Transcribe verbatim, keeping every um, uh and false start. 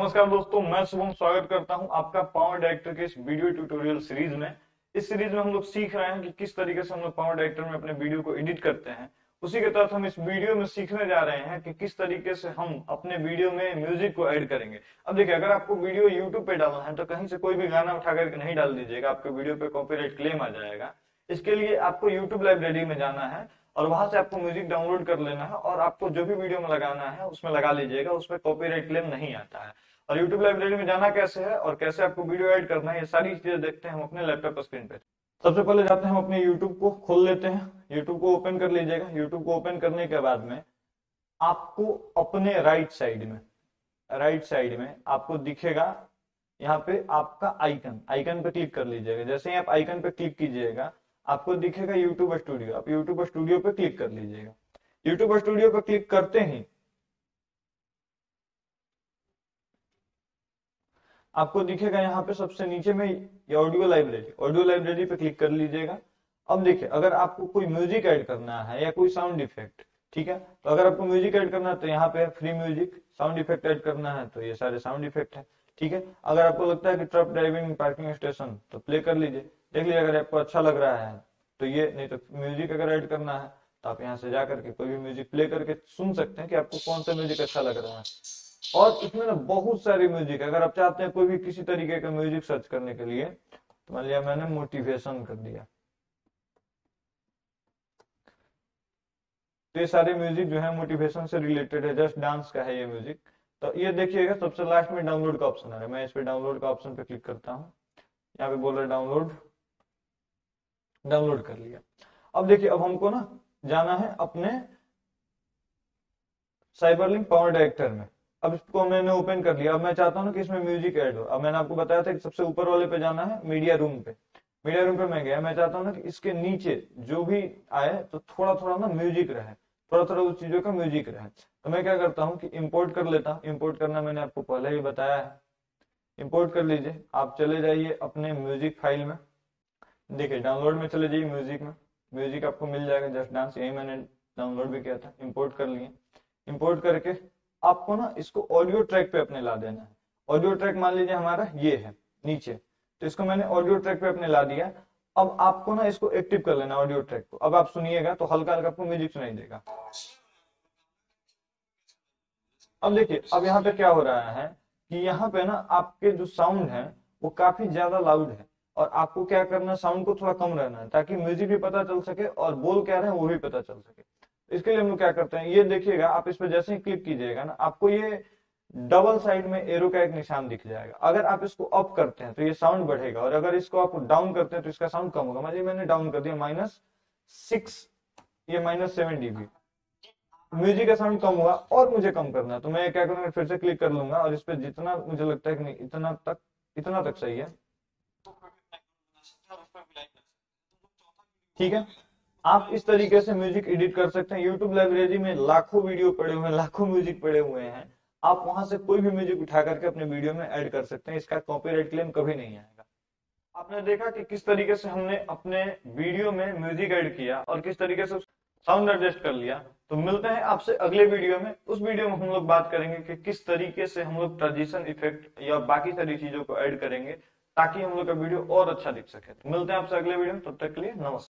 नमस्कार दोस्तों, मैं शुभम स्वागत करता हूं आपका पावर डायरेक्टर के इस वीडियो ट्यूटोरियल सीरीज में। इस सीरीज में हम लोग सीख रहे हैं कि किस तरीके से हम लोग पावर डायरेक्टर में अपने वीडियो को एडिट करते हैं। उसी के तहत हम इस वीडियो में सीखने जा रहे हैं कि किस तरीके से हम अपने वीडियो में म्यूजिक को ऐड करेंगे। अब देखिए, अगर आपको वीडियो यूट्यूब पे डालना है तो कहीं से कोई भी गाना उठाकर नहीं डाल दीजिएगा, आपके वीडियो पे कॉपीराइट क्लेम आ जाएगा। इसके लिए आपको यूट्यूब लाइब्रेरी में जाना है और वहां से आपको म्यूजिक डाउनलोड कर लेना है और आपको जो भी वीडियो में लगाना है उसमें लगा लीजिएगा, उसमें कॉपीराइट क्लेम नहीं आता है। और यूट्यूब लाइब्रेरी में जाना कैसे है और कैसे आपको वीडियो ऐड करना है, ये सारी चीजें देखते हैं हम अपने लैपटॉप स्क्रीन पे। सबसे पहले जाते हैं हम अपने YouTube को खोल लेते हैं, YouTube को ओपन कर लीजिएगा। YouTube को ओपन करने के बाद में आपको अपने राइट साइड में राइट साइड में आपको दिखेगा यहाँ पे आपका आइकन आइकन पे क्लिक कर लीजिएगा। जैसे ही आप आइकन पे क्लिक कीजिएगा आपको दिखेगा YouTube स्टूडियो, आप YouTube स्टूडियो पे क्लिक कर लीजिएगा। YouTube स्टूडियो पे क्लिक करते ही आपको दिखेगा यहाँ पे सबसे नीचे में ऑडियो लाइब्रेरी, ऑडियो लाइब्रेरी पे क्लिक कर लीजिएगा। अब देखिए, अगर आपको कोई म्यूजिक ऐड करना है या कोई साउंड इफेक्ट, ठीक है, तो अगर आपको म्यूजिक ऐड करना है तो यहाँ पे free music, sound effect add करना है तो ये सारे साउंड इफेक्ट है, ठीक है। अगर आपको लगता है कि ट्रक ड्राइविंग पार्किंग स्टेशन तो प्ले कर लीजिए, देख लीजिए, अगर आपको अच्छा लग रहा है तो ये, नहीं तो म्यूजिक अगर ऐड करना है तो आप यहाँ से जाकर के कोई भी म्यूजिक प्ले करके सुन सकते हैं कि आपको कौन सा म्यूजिक अच्छा लग रहा है। और इसमें ना बहुत सारे म्यूजिक, अगर आप चाहते हैं कोई भी किसी तरीके का म्यूजिक सर्च करने के लिए, तो मान लिया मैंने मोटिवेशन कर दिया, तो ये सारे म्यूजिक जो है मोटिवेशन से रिलेटेड है। जस्ट डांस का है ये म्यूजिक, तो ये देखिएगा सबसे लास्ट में डाउनलोड का ऑप्शन आ रहा है। मैं इस पे डाउनलोड का ऑप्शन पे क्लिक करता हूँ, यहाँ पे बोल रहा है डाउनलोड, डाउनलोड कर लिया। अब देखिए, अब हमको ना जाना है अपने साइबरलिंक पावर डायरेक्टर में। अब इसको मैंने ओपन कर लिया। अब मैं चाहता हूँ ना कि इसमें म्यूजिक ऐड हो। अब मैंने आपको बताया था कि सबसे ऊपर वाले पे जाना है, मीडिया रूम पे, मीडिया रूम पे मैं गया। मैं चाहता हूँ ना कि इसके नीचे जो भी आए तो थोड़ा थोड़ा ना म्यूजिक रहे, थोड़ा थोड़ा उस चीजों का म्यूजिक रहे। तो मैं क्या करता हूँ कि इम्पोर्ट कर लेता हूँ। इम्पोर्ट करना मैंने आपको पहले ही बताया है, इम्पोर्ट कर लीजिए। आप चले जाइए अपने म्यूजिक फाइल में, देखिए डाउनलोड में चले जाइए, म्यूजिक में म्यूजिक आपको मिल जाएगा। जस्ट डांस, यही मैंने डाउनलोड भी किया था, इम्पोर्ट कर लिए। इम्पोर्ट करके आपको ना इसको ऑडियो ट्रैक पे अपने ला देना है। ऑडियो ट्रैक मान लीजिए हमारा ये है नीचे, तो इसको मैंने ऑडियो ट्रैक पे अपने ला दिया। अब आपको ना इसको एक्टिव कर लेना ऑडियो ट्रैक को। अब आप सुनिएगा तो हल्का हल्का आपको म्यूजिक सुनाई देगा। अब देखिए, अब यहाँ पे क्या हो रहा है कि यहाँ पे ना आपके जो साउंड है वो काफी ज्यादा लाउड है और आपको क्या करना है, साउंड को थोड़ा कम रहना है ताकि म्यूजिक भी पता चल सके और बोल क्या रहे हैं वो भी पता चल सके। इसके लिए हम लोग क्या करते हैं, ये देखिएगा, आप इस पर जैसे ही क्लिक कीजिएगा ना आपको ये डबल साइड में एरो का एक निशान दिख जाएगा। अगर आप इसको अप करते हैं तो ये साउंड बढ़ेगा और अगर इसको आप डाउन करते हैं तो इसका साउंड कम होगा। मतलब मैंने डाउन कर दिया माइनस सिक्स, ये माइनस सेवन डीबी, म्यूजिक का साउंड कम हुआ और मुझे कम करना है। तो मैं क्या करूँगा, फिर से क्लिक कर लूंगा और इस पर जितना मुझे लगता है कि नहीं, इतना तक इतना तक सही है, ठीक है। आप इस तरीके से म्यूजिक एडिट कर सकते हैं। YouTube लाइब्रेरी में लाखों वीडियो पड़े हुए हैं, लाखों म्यूजिक पड़े हुए हैं, आप वहां से कोई भी म्यूजिक उठा करके अपने वीडियो में ऐड कर सकते हैं। इसका कॉपीराइट क्लेम कभी नहीं आएगा। आपने देखा कि किस तरीके से हमने अपने वीडियो में म्यूजिक ऐड किया और किस तरीके से साउंड एडजस्ट कर लिया। तो मिलते हैं आपसे अगले वीडियो में। उस वीडियो में हम लोग बात करेंगे कि किस तरीके से हम लोग ट्रांजिशन इफेक्ट या बाकी सारी चीजों को ऐड करेंगे ताकि हम लोग का वीडियो और अच्छा दिख सके। तो मिलते हैं आपसे अगले वीडियो में, तब तक के लिए नमस्कार।